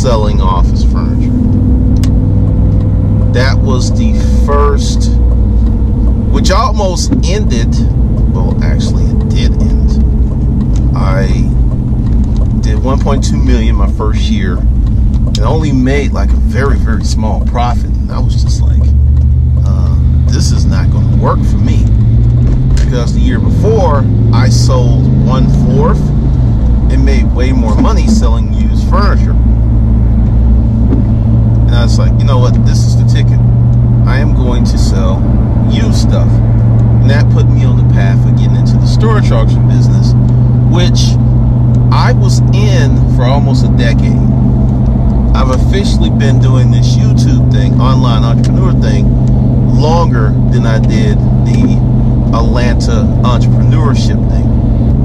selling office furniture. That was the first, which almost ended, well, actually it did end. I did 1.2 million my first year and only made like a very, very small profit. And I was just like, this is not going to work for me, because the year before I sold 1/4 and made way more money selling used furniture. And I was like, you know what, this is the ticket. I am going to sell used stuff. And that put me on the path of getting into the storage auction business, which I was in for almost a decade. I've officially been doing this YouTube thing, online entrepreneur thing, longer than I did the Atlanta entrepreneurship thing.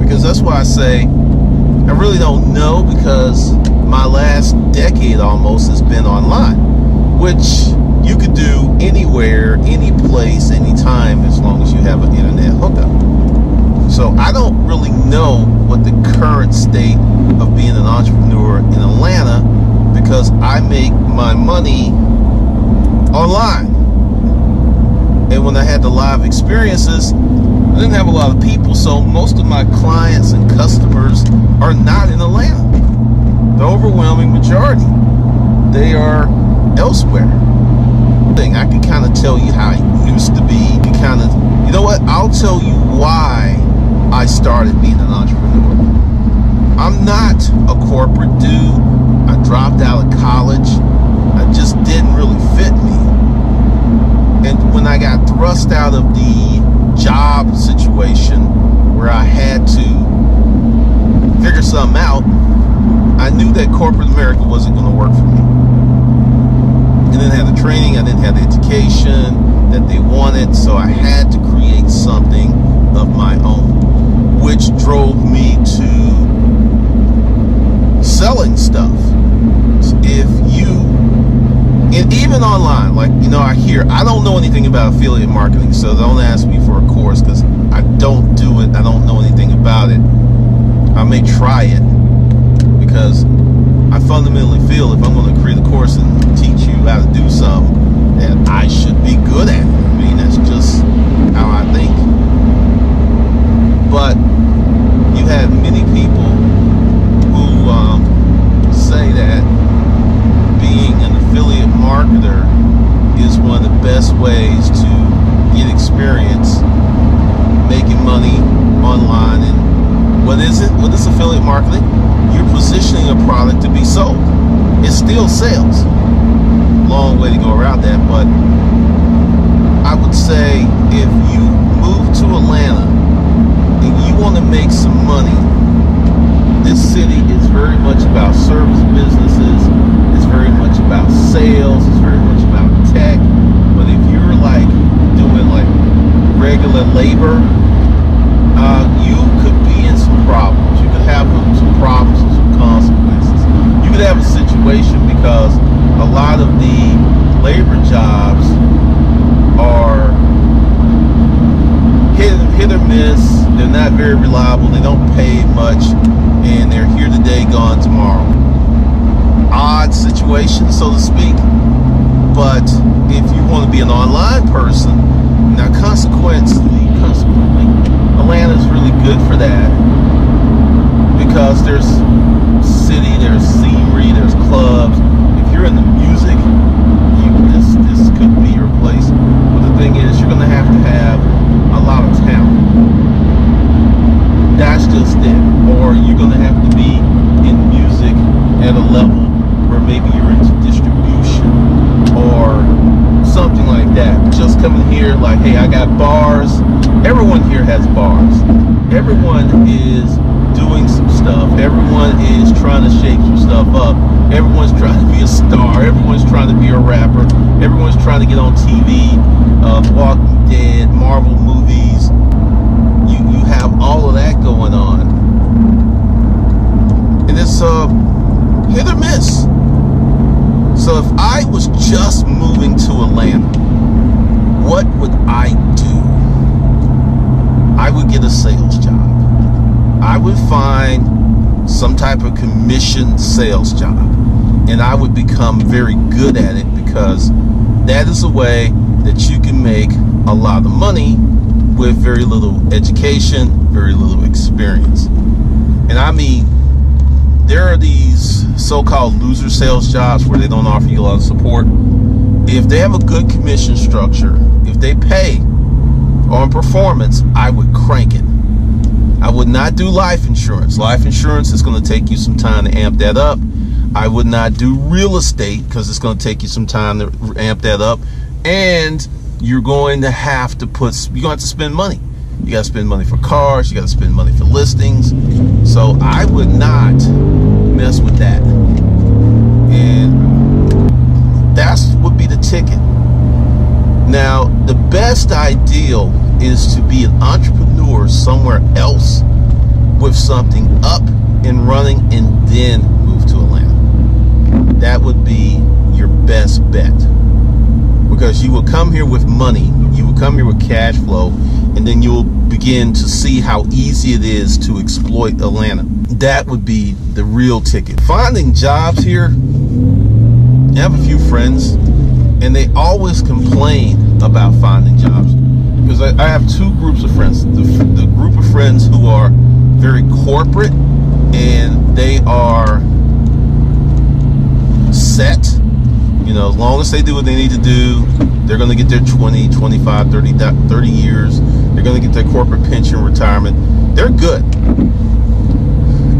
Because that's why I say I really don't know, because my last decade almost has been online, which you could do anywhere, any place, anytime, as long as you have an internet hookup. So I don't really know what the current state of being an entrepreneur in Atlanta, because I make my money online. And when I had the live experiences, I didn't have a lot of people, so most of my clients and customers are not in Atlanta. The overwhelming majority, they are elsewhere. Thing I can kind of tell you how it used to be. You know what? I'll tell you why I started being an entrepreneur. I'm not a corporate dude. I dropped out of college. I just didn't really fit me. And when I got thrust out of the job situation where I had to figure something out, I knew that corporate America wasn't going to work for me. I didn't have the training, I didn't have the education that they wanted, so I had to create something of my own, which drove me to selling stuff. And even online, like, you know, I hear, I don't know anything about affiliate marketing, so don't ask me for a course, because I don't do it. I don't know anything about it. I may try it, because I fundamentally feel if I'm going to create a course and teach you how to do something, that I should be good at it. I mean, that's just how I think. But you have many people who say that being an affiliate marketer is one of the best ways to get experience making money online. And what is it? What is affiliate marketing? You're positioning a product to be sold. It's still sales. Long way to go around that, but I would say if you move to Atlanta and you want to make some money, this city is very much about service businesses. It's very much about sales. It's very much about tech. But if you're like doing like regular labor, you could be in some problems. You could have some problems and some consequences. You could have a situation, because a lot of the labor jobs are hit or miss. They're not very reliable. They don't pay much, and they're here today, gone tomorrow. Odd situation, so to speak. But if you want to be an online person, now consequently, Atlanta is really good for that, because there's city, there's scenery, there's clubs. If you're in the music, this could be your place. But the thing is, you're going to have a lot of talent. That's just it. Or you're going to have to be in music at a level where maybe you're into distribution or something like that. Just coming here like, hey, I got bars. Everyone here has bars. Everyone is doing some stuff. Everyone is trying to shake some stuff up. Everyone's trying to be a star. Everyone's trying to be a rapper. Everyone's trying to get on TV, Walking Dead, Marvel movies. You have all of that going on. And it's hit or miss. So if I was just moving to Atlanta, what would I do? I would get a sales job. I would find some type of commission sales job. and I would become very good at it, because that is a way that you can make a lot of money with very little education, very little experience. And I mean, there are these so-called loser sales jobs where they don't offer you a lot of support. If they have a good commission structure, if they pay on performance, I would crank it. I would not do life insurance. Life insurance is going to take you some time to amp that up. I would not do real estate, because it's going to take you some time to amp that up. And you're going to have to spend money. You got to spend money for cars. You got to spend money for listings. So I would not mess with that. And that would be the ticket. Now, the best ideal is to be an entrepreneur somewhere else with something up and running, and then move to Atlanta. That would be your best bet. Because you will come here with money, you will come here with cash flow, and then you'll begin to see how easy it is to exploit Atlanta. That would be the real ticket. Finding jobs here, I have a few friends, and they always complain about finding jobs. Because I have two groups of friends. The group of friends who are very corporate, and they are set. You know, as long as they do what they need to do, they're going to get their 20, 25, 30 years. They're going to get their corporate pension, retirement. They're good.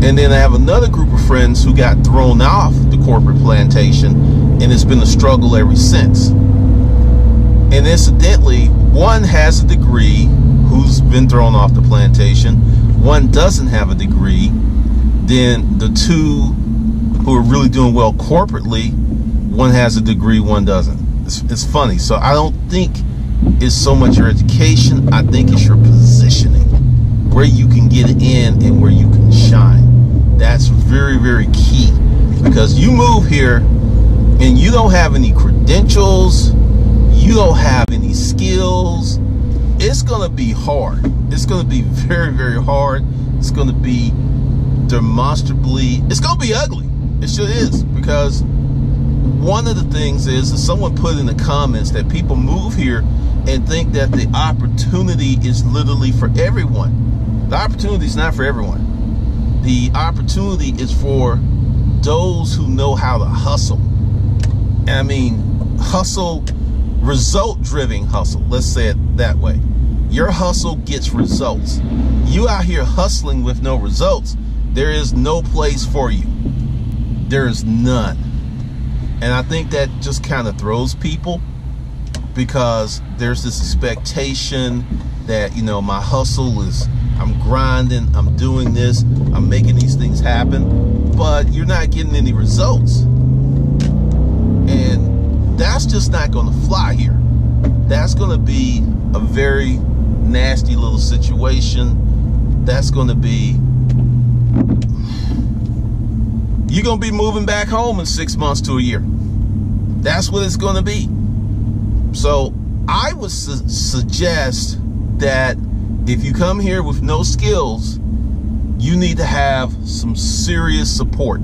And then I have another group of friends who got thrown off the corporate plantation, and it's been a struggle ever since. And incidentally, one has a degree who's been thrown off the plantation. One doesn't have a degree. Then the two who are really doing well corporately, one has a degree, one doesn't. It's funny. So I don't think it's so much your education. I think it's your positioning, where you can get in and where you can shine. That's very, very key, because you move here and you don't have any credentials, you don't have any skills. It's going to be hard. It's going to be very, very hard. It's going to be demonstrably, it's going to be ugly. It sure is, because one of the things is that someone put in the comments that people move here and think that the opportunity is literally for everyone. The opportunity is not for everyone. The opportunity is for those who know how to hustle. And I mean, hustle, result-driven hustle. Let's say it that way. Your hustle gets results. You out here hustling with no results, there is no place for you. There is none. And I think that just kind of throws people, because there's this expectation that, you know, my hustle is, I'm grinding, I'm doing this, I'm making these things happen, but you're not getting any results. And that's just not going to fly here. That's going to be a very nasty little situation. That's going to be, you're going to be moving back home in 6 months to a year. That's what it's going to be. So I would suggest that if you come here with no skills, you need to have some serious support.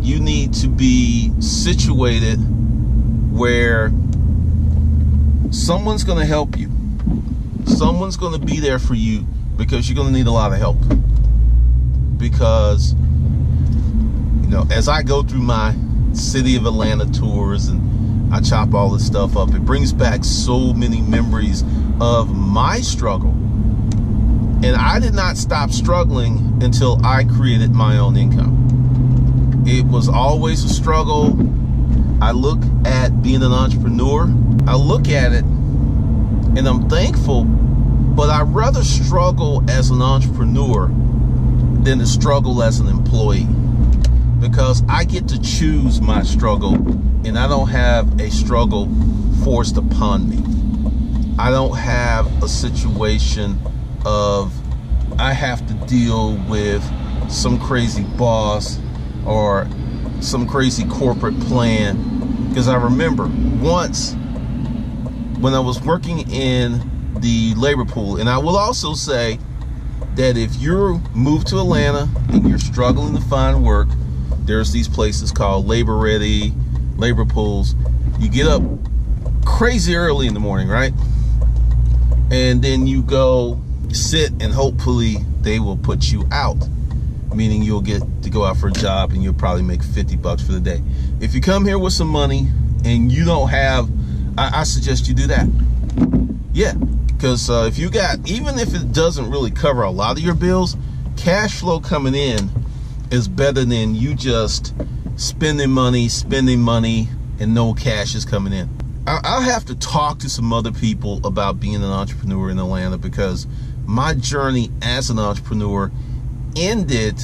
You need to be situated where someone's going to help you. Someone's going to be there for you, because you're going to need a lot of help. Because, you know, as I go through my city of Atlanta tours and I chop all this stuff up, it brings back so many memories of my struggle. And I did not stop struggling until I created my own income. It was always a struggle. I look at being an entrepreneur, I look at it and I'm thankful, but I'd rather struggle as an entrepreneur than to struggle as an employee. Because I get to choose my struggle, and I don't have a struggle forced upon me. I don't have a situation of I have to deal with some crazy boss or some crazy corporate plan. Because I remember once when I was working in the labor pool, and I will also say that if you move to Atlanta and you're struggling to find work, there's these places called Labor Ready, labor pools. You get up crazy early in the morning, right? And then you go sit and hopefully they will put you out, meaning you'll get to go out for a job and you'll probably make 50 bucks for the day. If you come here with some money and you don't have, I suggest you do that. Yeah, because if you got, even if it doesn't really cover a lot of your bills, cash flow coming in is better than you just spending money and no cash is coming in. I'll have to talk to some other people about being an entrepreneur in Atlanta, because my journey as an entrepreneur ended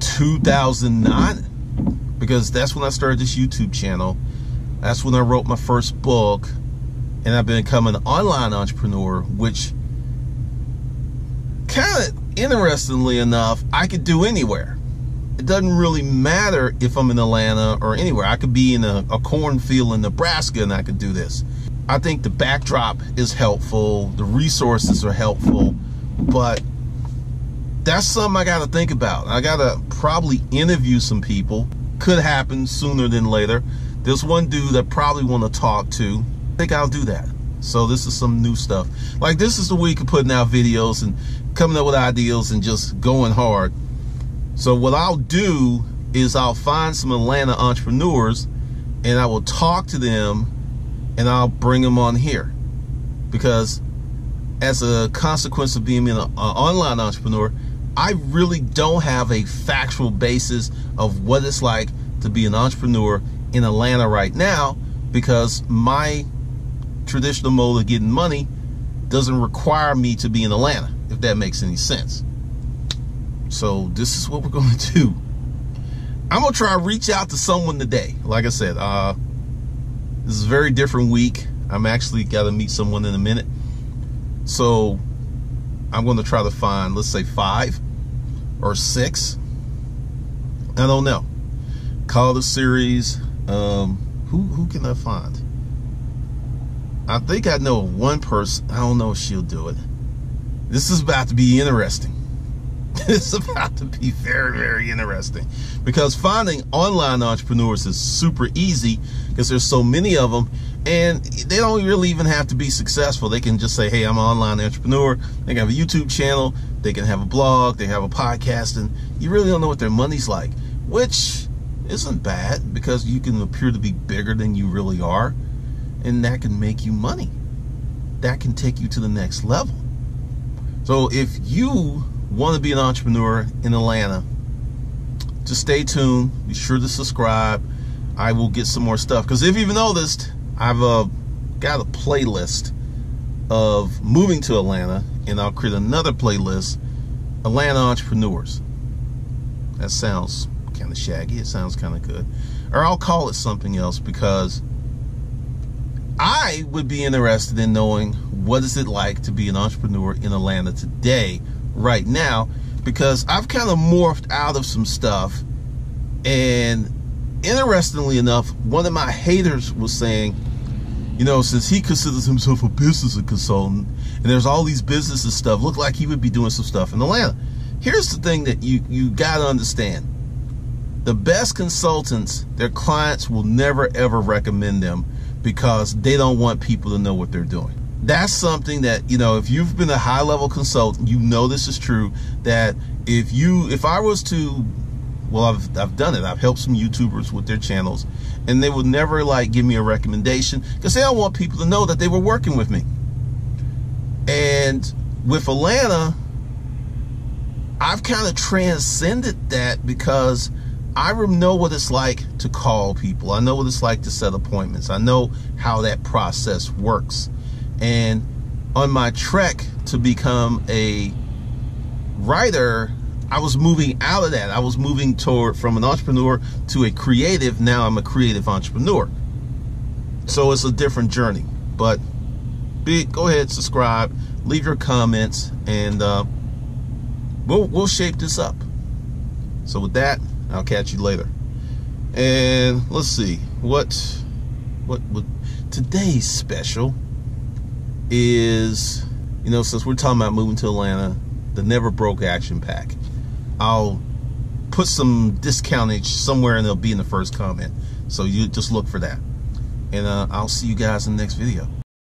2009, because that's when I started this YouTube channel. That's when I wrote my first book, and I've become an online entrepreneur, which kind of interestingly enough, I could do anywhere. It doesn't really matter if I'm in Atlanta or anywhere. I could be in a cornfield in Nebraska and I could do this. I think the backdrop is helpful, the resources are helpful, but that's something I gotta think about. I gotta probably interview some people. Could happen sooner than later. There's one dude I probably wanna talk to. I think I'll do that. So this is some new stuff. Like, this is the week of putting out videos and coming up with ideas and just going hard. So what I'll do is I'll find some Atlanta entrepreneurs and I will talk to them and I'll bring them on here, because as a consequence of being an online entrepreneur, I really don't have a factual basis of what it's like to be an entrepreneur in Atlanta right now, because my traditional mode of getting money doesn't require me to be in Atlanta, if that makes any sense. So this is what we're going to do. I'm going to try to reach out to someone today. Like I said, this is a very different week. I'm actually got to meet someone in a minute. So I'm going to try to find, let's say 5 or 6. I don't know. Call the series. Who can I find? I think I know one person. I don't know if she'll do it. This is about to be interesting. It's about to be very, very interesting, because finding online entrepreneurs is super easy, because there's so many of them and they don't really even have to be successful. They can just say, hey, I'm an online entrepreneur. They can have a YouTube channel. They can have a blog. They have a podcast, and you really don't know what their money's like, which isn't bad, because you can appear to be bigger than you really are, and that can make you money. That can take you to the next level. So if you want to be an entrepreneur in Atlanta, just stay tuned. Be sure to subscribe. I will get some more stuff, because if you've noticed, I've got a playlist of moving to Atlanta, and I'll create another playlist, Atlanta entrepreneurs. That sounds kind of shaggy. It sounds kind of good. Or I'll call it something else, because I would be interested in knowing what is it like to be an entrepreneur in Atlanta today, right now, because I've kind of morphed out of some stuff. And interestingly enough, one of my haters was saying, you know, since he considers himself a business consultant and there's all these businesses and stuff, look like he would be doing some stuff in Atlanta. Here's the thing that you gotta understand. The best consultants, their clients will never ever recommend them, because they don't want people to know what they're doing. That's something that, you know, if you've been a high level consultant, you know this is true, that if I was to, well, I've done it. I've helped some YouTubers with their channels, and they would never like give me a recommendation, because they don't want people to know that they were working with me. And with Atlanta, I've kind of transcended that, because I know what it's like to call people. I know what it's like to set appointments. I know how that process works. And on my trek to become a writer, I was moving out of that. I was moving toward from an entrepreneur to a creative. Now I'm a creative entrepreneur. So it's a different journey. But go ahead, subscribe, leave your comments, and we'll shape this up. So with that, I'll catch you later. And let's see what today's special is. You know, since we're talking about moving to Atlanta, the Never Broke Action Pack. I'll put some discountage somewhere and it'll be in the first comment. So you just look for that. And I'll see you guys in the next video.